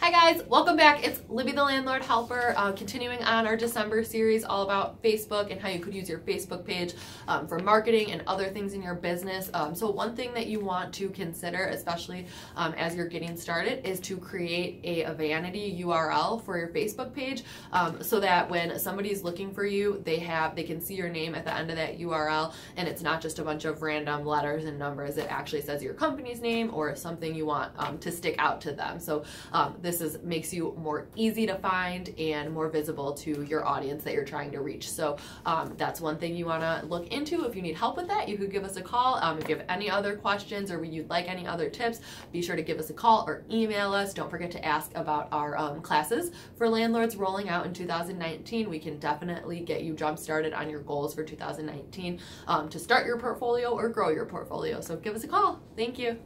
Hi guys, welcome back. It's Libby the Landlord Helper, continuing on our December series all about Facebook and how you could use your Facebook page for marketing and other things in your business. So one thing that you want to consider, especially as you're getting started, is to create a vanity URL for your Facebook page so that when somebody's looking for you, they can see your name at the end of that URL, and it's not just a bunch of random letters and numbers. It actually says your company's name or something you want to stick out to them. So this makes you more easy to find and more visible to your audience that you're trying to reach. So that's one thing you want to look into. If you need help with that, you could give us a call. If you have any other questions or you'd like any other tips, be sure to give us a call or email us. Don't forget to ask about our classes for landlords rolling out in 2019. We can definitely get you jump started on your goals for 2019 to start your portfolio or grow your portfolio. So give us a call. Thank you.